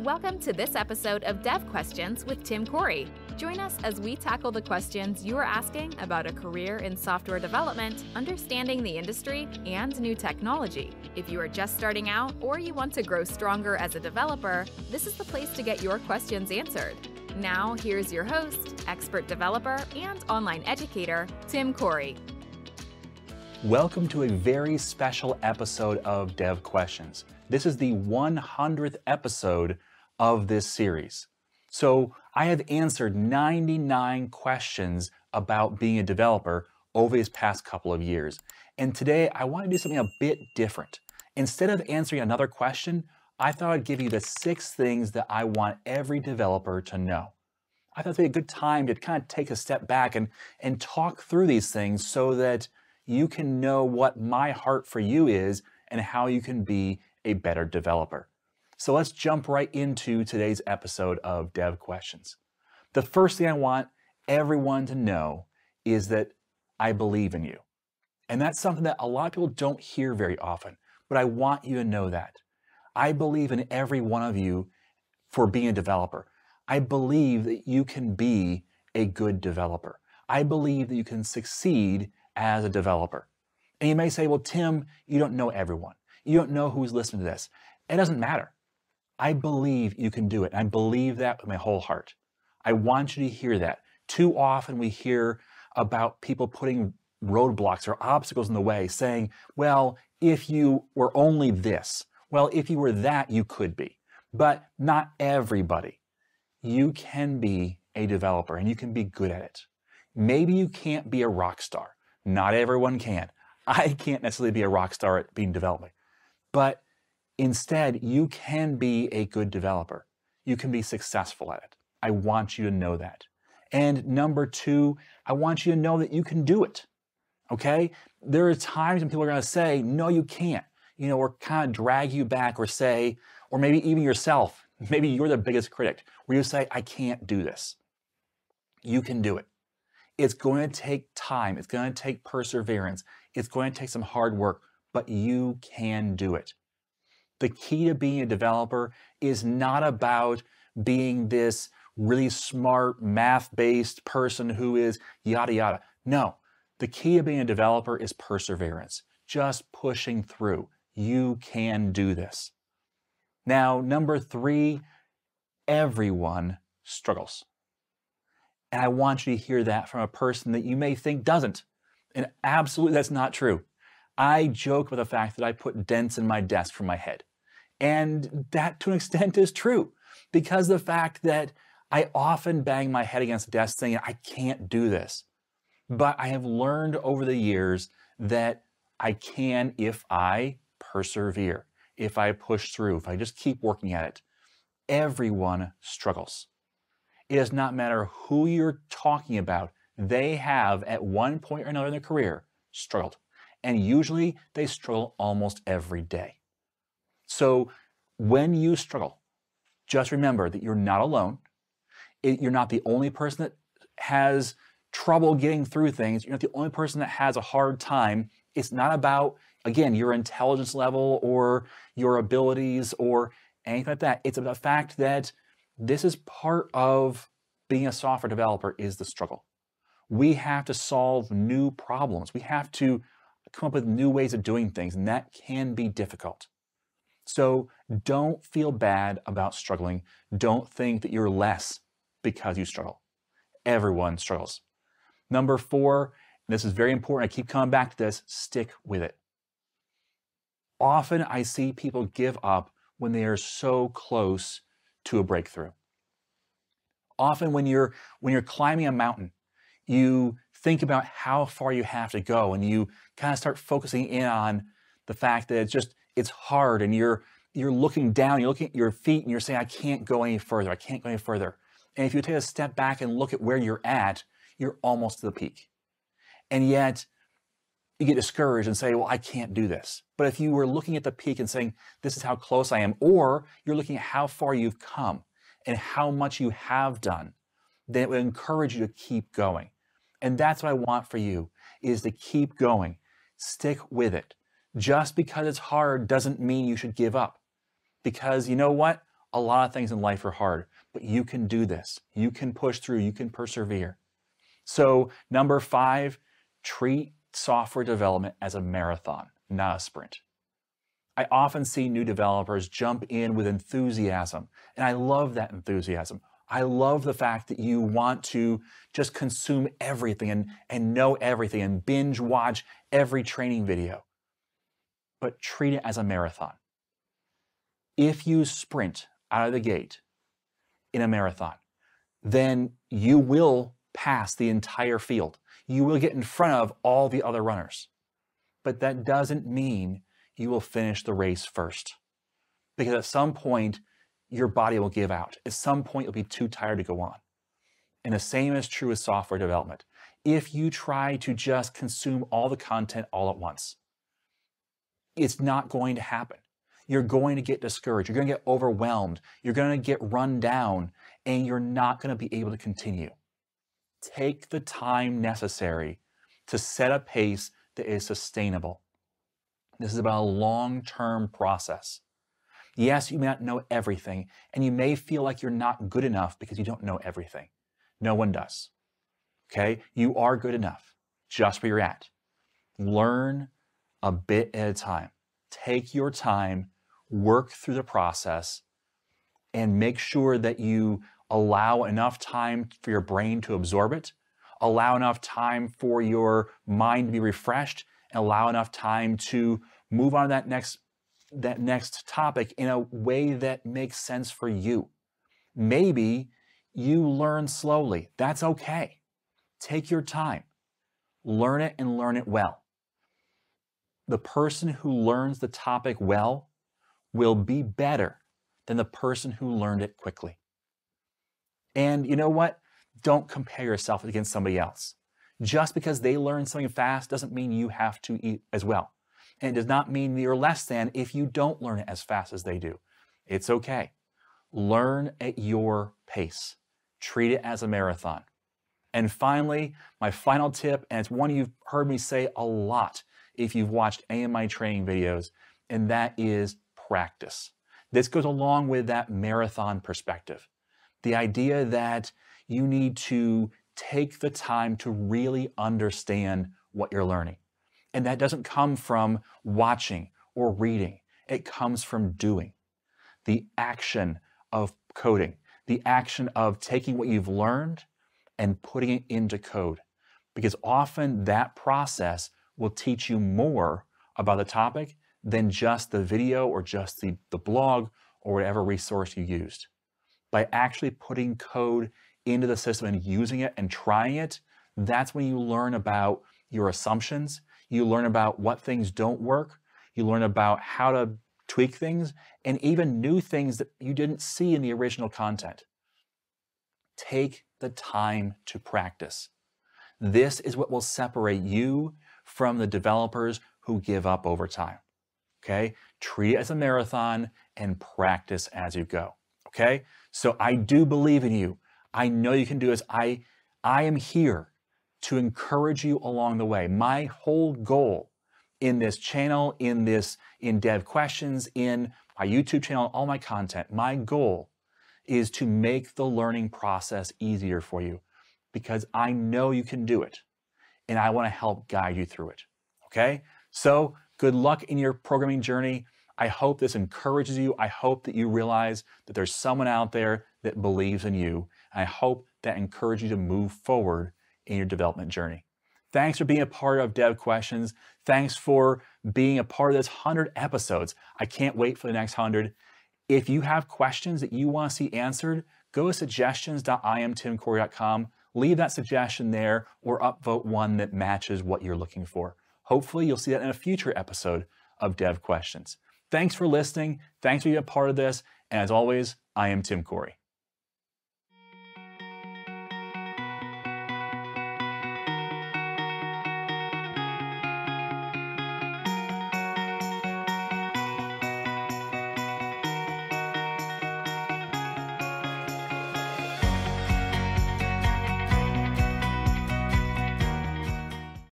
Welcome to this episode of Dev Questions with Tim Corey. Join us as we tackle the questions you are asking about a career in software development, understanding the industry, and new technology. If you are just starting out or you want to grow stronger as a developer, this is the place to get your questions answered. Now, here's your host, expert developer and online educator, Tim Corey. Welcome to a very special episode of Dev Questions. This is the 100th episode of this series. So I have answered 99 questions about being a developer over these past couple of years. And today I want to do something a bit different. Instead of answering another question, I thought I'd give you the 6 things that I want every developer to know. I thought it'd be a good time to kind of take a step back and talk through these things so that you can know what my heart for you is and how you can be a better developer. So let's jump right into today's episode of Dev Questions. The first thing I want everyone to know is that I believe in you. And that's something that a lot of people don't hear very often, but I want you to know that. I believe in every one of you for being a developer. I believe that you can be a good developer. I believe that you can succeed as a developer. And you may say, well, Tim, you don't know everyone. You don't know who's listening to this. It doesn't matter. I believe you can do it. And I believe that with my whole heart. I want you to hear that. Too often we hear about people putting roadblocks or obstacles in the way, saying, well, if you were only this, well, if you were that, you could be. But not everybody. You can be a developer and you can be good at it. Maybe you can't be a rock star. Not everyone can. I can't necessarily be a rock star at being development, but instead you can be a good developer. You can be successful at it. I want you to know that. And number 2, I want you to know that you can do it. Okay. There are times when people are going to say, no, you can't, you know, or kind of drag you back or say, or maybe even yourself, maybe you're the biggest critic where you say, I can't do this. You can do it. It's going to take time. It's going to take perseverance. It's going to take some hard work, but you can do it. The key to being a developer is not about being this really smart, math-based person who is yada, yada. No, the key to being a developer is perseverance, just pushing through. You can do this. Now, number 3, everyone struggles. And I want you to hear that from a person that you may think doesn't. And absolutely, that's not true. I joke about the fact that I put dents in my desk from my head. And that, to an extent, is true. Because the fact that I often bang my head against the desk saying, I can't do this. But I have learned over the years that I can if I persevere, if I push through, if I just keep working at it. Everyone struggles. It does not matter who you're talking about. They have, at one point or another in their career, struggled. And usually, they struggle almost every day. So when you struggle, just remember that you're not alone. You're not the only person that has trouble getting through things. You're not the only person that has a hard time. It's not about, again, your intelligence level or your abilities or anything like that. It's about the fact that this is part of being a software developer is the struggle. We have to solve new problems. We have to come up with new ways of doing things, and that can be difficult. So don't feel bad about struggling. Don't think that you're less because you struggle. Everyone struggles. Number 4, and this is very important. I keep coming back to this, stick with it. Often I see people give up when they are so close to a breakthrough. Often when you're climbing a mountain, you think about how far you have to go and you kind of start focusing in on the fact that it's hard and you're looking down, you're looking at your feet and you're saying, I can't go any further, I can't go any further. And if you take a step back and look at where you're at, you're almost to the peak. And yet you get discouraged and say, well, I can't do this. But if you were looking at the peak and saying, this is how close I am, or you're looking at how far you've come and how much you have done, then it would encourage you to keep going. And that's what I want for you, is to keep going. Stick with it. Just because it's hard doesn't mean you should give up. Because you know what? A lot of things in life are hard, but you can do this. You can push through, you can persevere. So number 5, treat software development as a marathon, not a sprint. I often see new developers jump in with enthusiasm, and I love that enthusiasm. I love the fact that you want to just consume everything and know everything and binge watch every training video, but treat it as a marathon. If you sprint out of the gate in a marathon, then you will pass the entire field. You will get in front of all the other runners, but that doesn't mean you will finish the race first, because at some point your body will give out. At some point you'll be too tired to go on. And the same is true with software development. If you try to just consume all the content all at once, it's not going to happen. You're going to get discouraged. You're going to get overwhelmed. You're going to get run down, and you're not going to be able to continue. Take the time necessary to set a pace that is sustainable. This is about a long-term process. Yes, you may not know everything, and you may feel like you're not good enough because you don't know everything. No one does. Okay? You are good enough just where you're at. Learn a bit at a time. Take your time, work through the process, and make sure that you allow enough time for your brain to absorb it, allow enough time for your mind to be refreshed, and allow enough time to move on to that next topic in a way that makes sense for you. Maybe you learn slowly. That's okay. Take your time. Learn it and learn it well. The person who learns the topic well will be better than the person who learned it quickly. And you know what? Don't compare yourself against somebody else. Just because they learn something fast doesn't mean you have to eat as well. And it does not mean you're less than if you don't learn it as fast as they do. It's okay. Learn at your pace. Treat it as a marathon. And finally, my final tip, and it's one you've heard me say a lot if you've watched any of my training videos, and that is practice. This goes along with that marathon perspective. The idea that you need to take the time to really understand what you're learning. And that doesn't come from watching or reading. It comes from doing. The action of coding, the action of taking what you've learned and putting it into code. Because often that process will teach you more about the topic than just the video or just the blog or whatever resource you used. By actually putting code into the system and using it and trying it, that's when you learn about your assumptions. You learn about what things don't work. You learn about how to tweak things and even new things that you didn't see in the original content. Take the time to practice. This is what will separate you from the developers who give up over time. Okay? Treat it as a marathon and practice as you go. Okay? So I do believe in you. I know you can do this. I am here to encourage you along the way. My whole goal in this channel, in Dev Questions, in my YouTube channel, all my content, my goal is to make the learning process easier for you, because I know you can do it, and I want to help guide you through it. Okay? So good luck in your programming journey. I hope this encourages you. I hope that you realize that there's someone out there that believes in you. I hope that encourages you to move forward in your development journey. Thanks for being a part of Dev Questions. Thanks for being a part of this 100 episodes. I can't wait for the next 100. If you have questions that you want to see answered, go to suggestions.imtimcorey.com. Leave that suggestion there or upvote one that matches what you're looking for. Hopefully you'll see that in a future episode of Dev Questions. Thanks for listening. Thanks for being a part of this. And as always, I am Tim Corey.